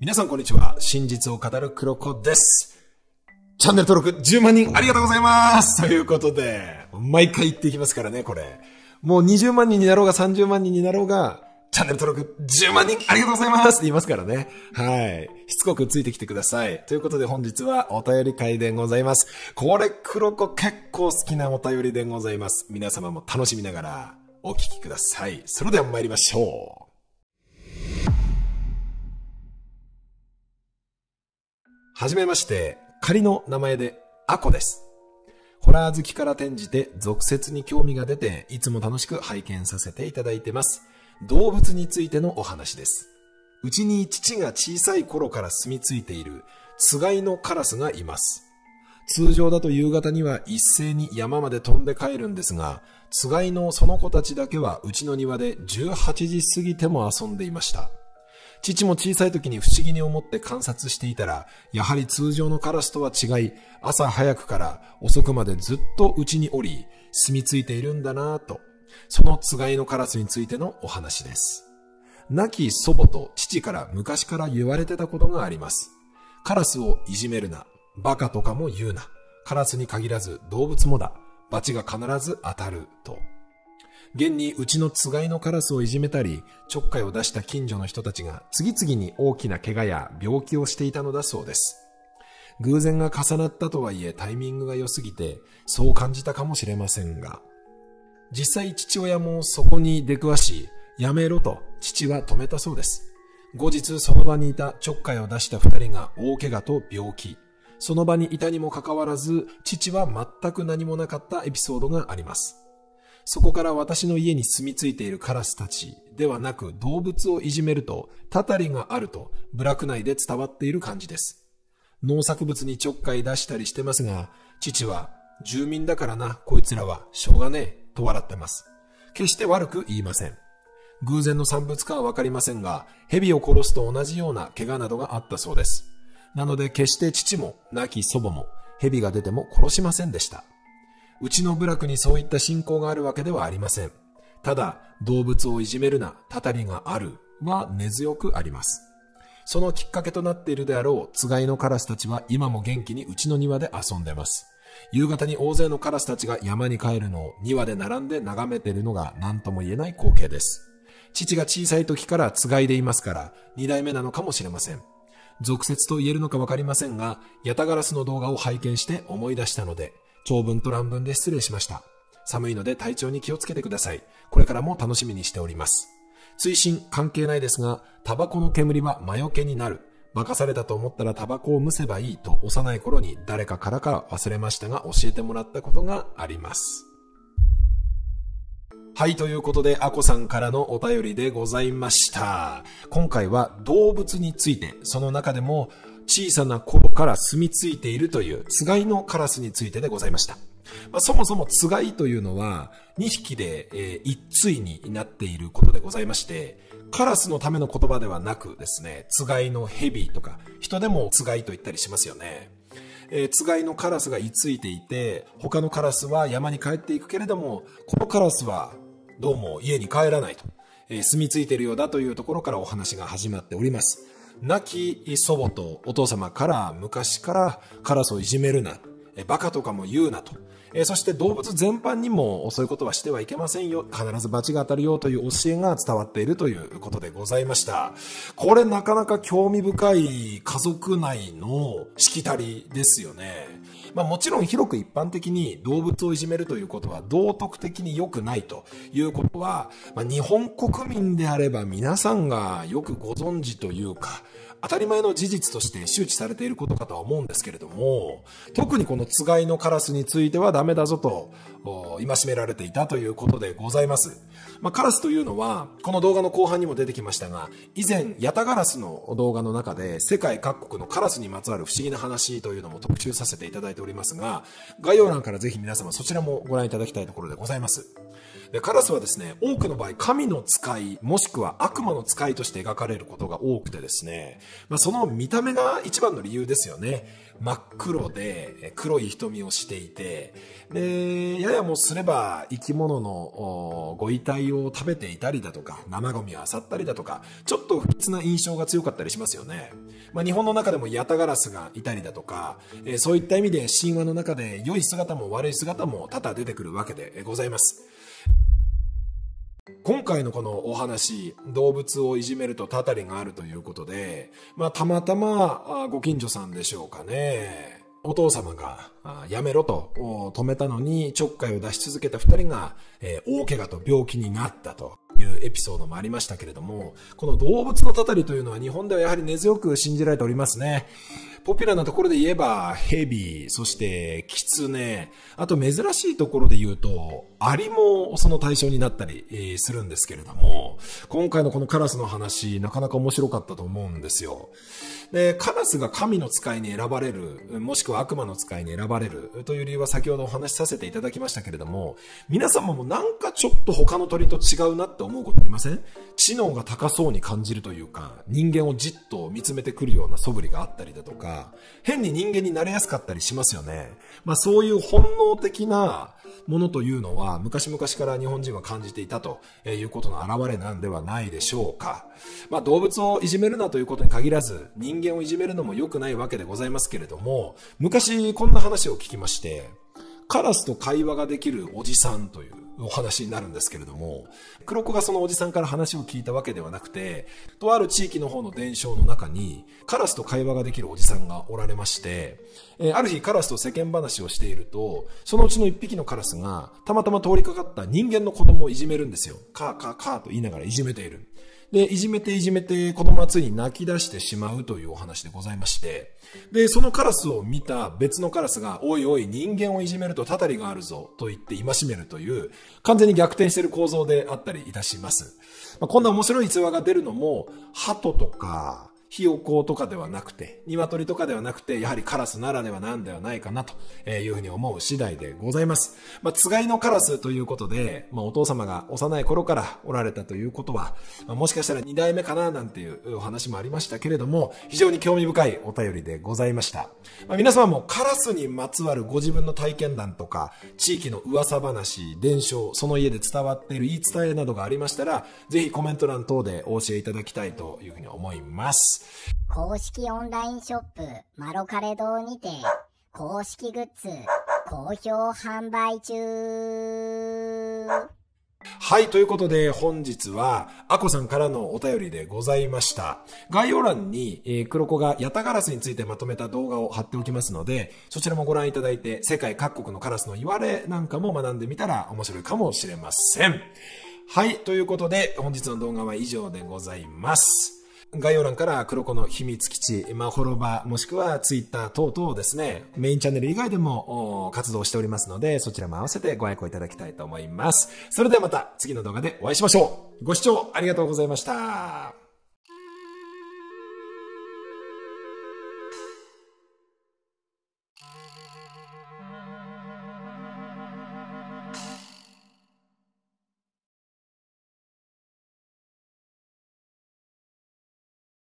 皆さんこんにちは。真実を語る黒子です。チャンネル登録10万人ありがとうございます。ということで、毎回言っていきますからね、これ。もう20万人になろうが30万人になろうが、チャンネル登録10万人ありがとうございますって言いますからね。はい。しつこくついてきてください。ということで本日はお便り会でございます。これ黒子結構好きなお便りでございます。皆様も楽しみながらお聞きください。それでは参りましょう。はじめまして、仮の名前でアコです。ホラー好きから転じて俗説に興味が出て、いつも楽しく拝見させていただいてます。動物についてのお話です。うちに父が小さい頃から住み着いているつがいのカラスがいます。通常だと夕方には一斉に山まで飛んで帰るんですが、つがいのその子たちだけはうちの庭で18時過ぎても遊んでいました。父も小さい時に不思議に思って観察していたら、やはり通常のカラスとは違い、朝早くから遅くまでずっと家におり、住み着いているんだなぁと、そのつがいのカラスについてのお話です。亡き祖母と父から昔から言われてたことがあります。カラスをいじめるな、バカとかも言うな、カラスに限らず動物もだ、罰が必ず当たると。現にうちのつがいのカラスをいじめたり、ちょっかいを出した近所の人たちが次々に大きな怪我や病気をしていたのだそうです。偶然が重なったとはいえタイミングが良すぎて、そう感じたかもしれませんが、実際父親もそこに出くわし、やめろと父は止めたそうです。後日その場にいたちょっかいを出した二人が大怪我と病気、その場にいたにもかかわらず、父は全く何もなかったエピソードがあります。そこから私の家に住み着いているカラスたちではなく動物をいじめるとたたりがあると部落内で伝わっている感じです。農作物にちょっかい出したりしてますが、父は住民だからな、こいつらはしょうがねえと笑ってます。決して悪く言いません。偶然の産物かはわかりませんが、蛇を殺すと同じような怪我などがあったそうです。なので決して父も亡き祖母も蛇が出ても殺しませんでした。うちの部落にそういった信仰があるわけではありません。ただ、動物をいじめるな、たたりがあるは根強くあります。そのきっかけとなっているであろう、つがいのカラスたちは今も元気にうちの庭で遊んでます。夕方に大勢のカラスたちが山に帰るのを庭で並んで眺めているのが何とも言えない光景です。父が小さい時からつがいでいますから、二代目なのかもしれません。俗説と言えるのかわかりませんが、ヤタガラスの動画を拝見して思い出したので、長文と乱文で失礼しました。寒いので体調に気をつけてください。これからも楽しみにしております。追伸関係ないですが、タバコの煙は魔除けになる。化かされたと思ったらタバコを蒸せばいいと幼い頃に誰かからか忘れましたが教えてもらったことがあります。はい、ということでアコさんからのお便りでございました。今回は動物について、その中でも小さな頃から住み着いているというつがいのカラスについてでございました。そもそもつがいというのは2匹で、一対になっていることでございまして、カラスのための言葉ではなくですね、つがいの蛇とか人でもつがいと言ったりしますよね。つがいのカラスが居ついていて、他のカラスは山に帰っていくけれども、このカラスはどうも家に帰らないと、住み着いているようだというところからお話が始まっております。亡き祖母とお父様から昔からカラスをいじめるな、バカとかも言うなと、そして動物全般にもそういうことはしてはいけませんよ、必ず罰が当たるよという教えが伝わっているということでございました。これなかなか興味深い家族内のしきたりですよね。もちろん広く一般的に動物をいじめるということは道徳的に良くないということは、日本国民であれば皆さんがよくご存知というか、当たり前の事実として周知されていることかとは思うんですけれども、特にこのつがいのカラスについてはダメだぞと戒められていたということでございます。カラスというのは、この動画の後半にも出てきましたが、以前、ヤタガラスの動画の中で世界各国のカラスにまつわる不思議な話というのも特集させていただいておりますが、概要欄からぜひ皆様そちらもご覧いただきたいところでございます。カラスはですね、多くの場合、神の使い、もしくは悪魔の使いとして描かれることが多くてですね、その見た目が一番の理由ですよね。真っ黒で黒い瞳をしていて、で、ややもすれば生き物のご遺体を食べていたりだとか、生ゴミを漁ったりだとか、ちょっと不吉な印象が強かったりしますよね。日本の中でもヤタガラスがいたりだとか、そういった意味で神話の中で良い姿も悪い姿も多々出てくるわけでございます。今回のこのお話、動物をいじめるとたたりがあるということで、たまたまご近所さんでしょうかね。お父様がやめろと止めたのにちょっかいを出し続けた2人が大怪我と病気になったというエピソードもありましたけれども、この動物のたたりというのは日本ではやはり根強く信じられておりますね。ポピュラーなところで言えばヘビ、そしてキツネ、あと珍しいところで言うとアリもその対象になったりするんですけれども、今回のこのカラスの話、なかなか面白かったと思うんですよ。で、カラスが神の使いに選ばれる、もしくは悪魔の使いに選ばれるという理由は先ほどお話しさせていただきましたけれども、皆様もなんかちょっと他の鳥と違うなって思うことありません？知能が高そうに感じるというか、人間をじっと見つめてくるような素振りがあったりだとか、変に人間になれやすかったりしますよね。そういう本能的なものというのは昔々から日本人は感じていたということの表れなんではないでしょうか。動物をいじめるなということに限らず、人間をいじめるのも良くないわけでございますけれども、昔こんな話を聞きまして、カラスと会話ができるおじさんというお話になるんですけれども、黒子がそのおじさんから話を聞いたわけではなくて、とある地域の方の伝承の中にカラスと会話ができるおじさんがおられまして、ある日カラスと世間話をしていると、そのうちの一匹のカラスがたまたま通りかかった人間の子供をいじめるんですよ。カーカーカーと言いながらいじめている。で、いじめて子供はついに泣き出してしまうというお話でございまして、で、そのカラスを見た別のカラスが、おいおい人間をいじめるとたたりがあるぞと言って戒めるという、完全に逆転している構造であったりいたします。こんな面白い逸話が出るのも、鳩とか、ひよことかではなくて、鶏とかではなくて、やはりカラスならではなんではないかなというふうに思う次第でございます。つがいのカラスということで、お父様が幼い頃からおられたということは、もしかしたら2代目かななんていうお話もありましたけれども、非常に興味深いお便りでございました。皆様もカラスにまつわるご自分の体験談とか、地域の噂話、伝承、その家で伝わっている言い伝えなどがありましたら、ぜひコメント欄等でお教えいただきたいというふうに思います。公式オンラインショップマロカレ堂にて公式グッズ好評販売中。はい、ということで本日はあこさんからのお便りでございました。概要欄に黒子がヤタガラスについてまとめた動画を貼っておきますので、そちらもご覧いただいて、世界各国のカラスの言われなんかも学んでみたら面白いかもしれません。はい、ということで本日の動画は以上でございます。概要欄から黒子の秘密基地、ホロバ、もしくはツイッター等々ですね、メインチャンネル以外でも活動しておりますので、そちらも合わせてご愛顧いただきたいと思います。それではまた次の動画でお会いしましょう。ご視聴ありがとうございました。